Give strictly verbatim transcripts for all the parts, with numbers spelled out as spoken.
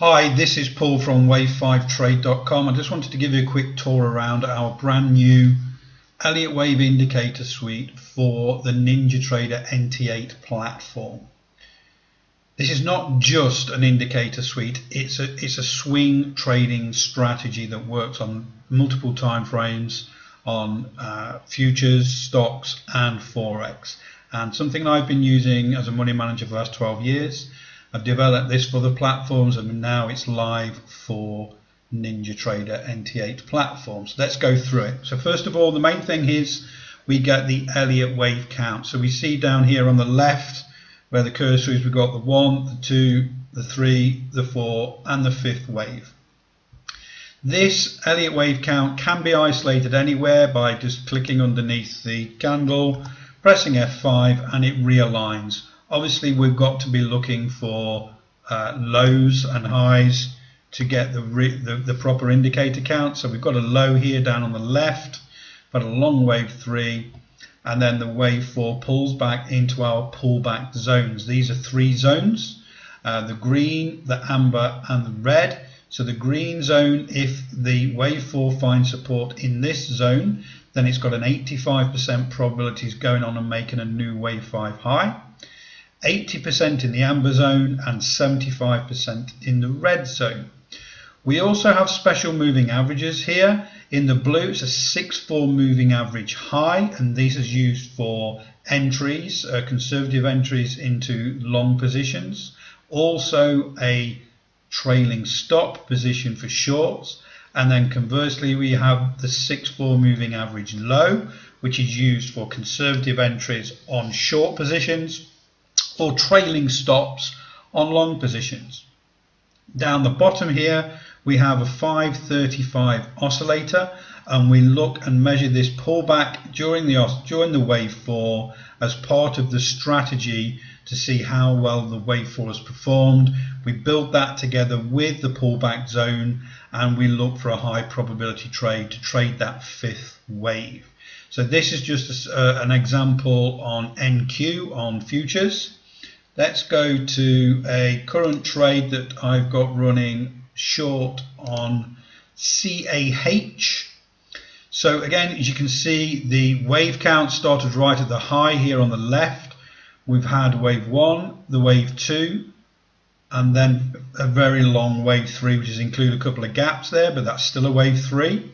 Hi, this is Paul from wave five trade dot com. I just wanted to give you a quick tour around our brand new Elliott Wave indicator suite for the NinjaTrader N T eight platform. This is not just an indicator suite, it's a, it's a swing trading strategy that works on multiple time frames, on uh, futures, stocks and Forex, and something I've been using as a money manager for the last twelve years. I've developed this for the platforms and now it's live for NinjaTrader N T eight platforms. Let's go through it. So first of all, the main thing is we get the Elliott wave count. So we see down here on the left where the cursor is, we've got the one, the two, the three, the four and the fifth wave. This Elliott wave count can be isolated anywhere by just clicking underneath the candle, pressing F five, and it realigns. Obviously we've got to be looking for uh, lows and highs to get the, the, the proper indicator count. So we've got a low here down on the left, but a long wave three, and then the wave four pulls back into our pullback zones. These are three zones, uh, the green, the amber and the red. So the green zone, if the wave four finds support in this zone, then it's got an eighty-five percent probability of going on and making a new wave five high. eighty percent in the amber zone and seventy-five percent in the red zone. We also have special moving averages here. In the blue, it's a six four moving average high, and this is used for entries, uh, conservative entries into long positions. Also a trailing stop position for shorts. And then conversely, we have the six four moving average low, which is used for conservative entries on short positions, for trailing stops on long positions. Down the bottom here we have a five thirty-five oscillator, and we look and measure this pullback during the during the wave four as part of the strategy to see how well the wave four has performed. We build that together with the pullback zone and we look for a high probability trade to trade that fifth wave. So this is just a, uh, an example on N Q on futures. Let's go to a current trade that I've got running short on C A H. So again, as you can see, the wave count started right at the high here on the left. We've had wave one, the wave two, and then a very long wave three, which has included a couple of gaps there, but that's still a wave three.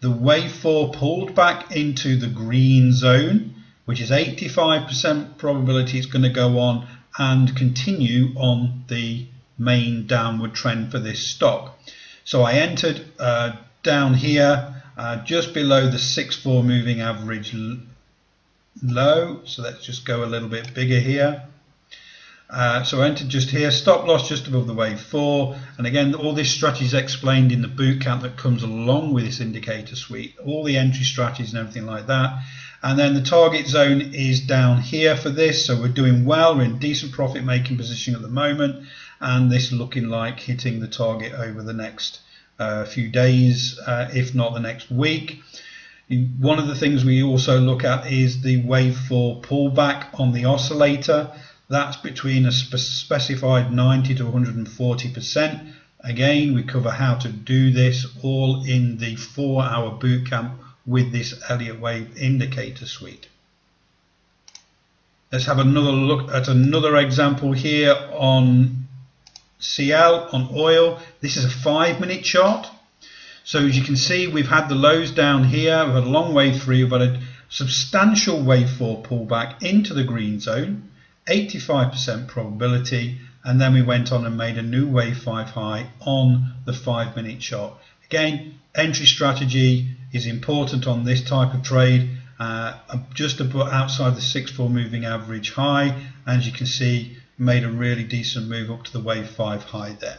The wave four pulled back into the green zone, which is eighty-five percent probability it's going to go on and continue on the main downward trend for this stock. So I entered uh, down here uh, just below the six four moving average low. So let's just go a little bit bigger here. Uh, so I entered just here, stop loss just above the wave four, and again all this strategy is explained in the boot camp that comes along with this indicator suite, all the entry strategies and everything like that. And then the target zone is down here for this, so we're doing well, we're in decent profit making position at the moment, and this looking like hitting the target over the next uh, few days, uh, if not the next week. One of the things we also look at is the wave four pullback on the oscillator. That's between a specified ninety to one hundred forty percent. Again, we cover how to do this all in the four-hour bootcamp with this Elliott Wave indicator suite. Let's have another look at another example here on C L, on oil. This is a five-minute chart. So as you can see, we've had the lows down here. We've had a long wave three. We've had a substantial wave four pullback into the green zone, eighty-five percent probability, and then we went on and made a new wave five high on the five minute chart. Again, entry strategy is important on this type of trade, uh, just about outside the six four moving average high, and as you can see, made a really decent move up to the wave five high there.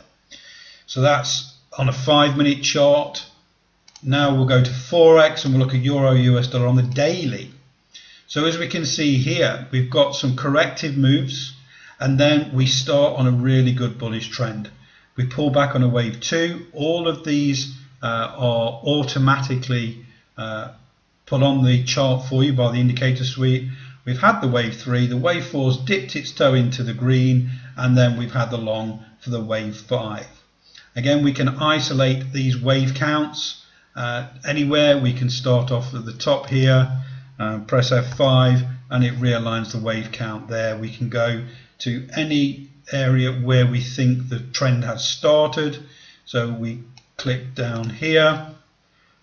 So that's on a five minute chart. Now we'll go to Forex and we'll look at Euro U S dollar on the daily. So as we can see here, we've got some corrective moves, and then we start on a really good bullish trend. We pull back on a wave two. All of these uh, are automatically uh, put on the chart for you by the indicator suite. We've had the wave three, the wave four's dipped its toe into the green, and then we've had the long for the wave five. Again, we can isolate these wave counts uh, anywhere. We can start off at the top here, um, press F five, and it realigns the wave count there. We can go to any area where we think the trend has started. So we click down here,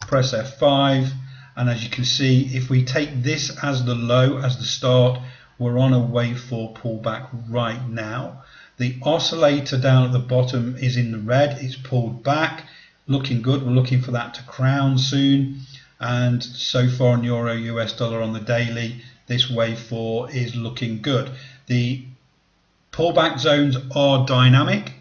press F five, and as you can see, if we take this as the low, as the start, we're on a wave four pullback right now. The oscillator down at the bottom is in the red, it's pulled back, looking good. We're looking for that to crown soon. And so far in Euro U S dollar on the daily, this wave four is looking good. The pullback zones are dynamic,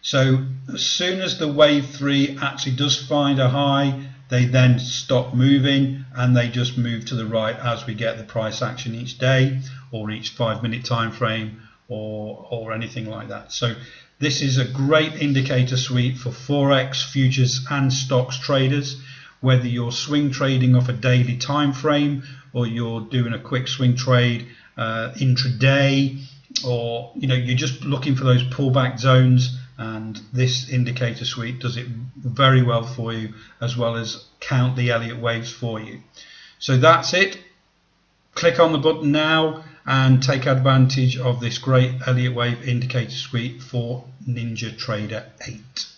so as soon as the wave three actually does find a high, they then stop moving and they just move to the right as we get the price action each day or each five minute time frame or or anything like that. So this is a great indicator suite for forex, futures and stocks traders, whether you're swing trading off a daily time frame or you're doing a quick swing trade uh, intraday, or you know, you're just looking for those pullback zones, and this indicator suite does it very well for you, as well as count the Elliott waves for you. So that's it. Click on the button now and take advantage of this great Elliott wave indicator suite for NinjaTrader eight.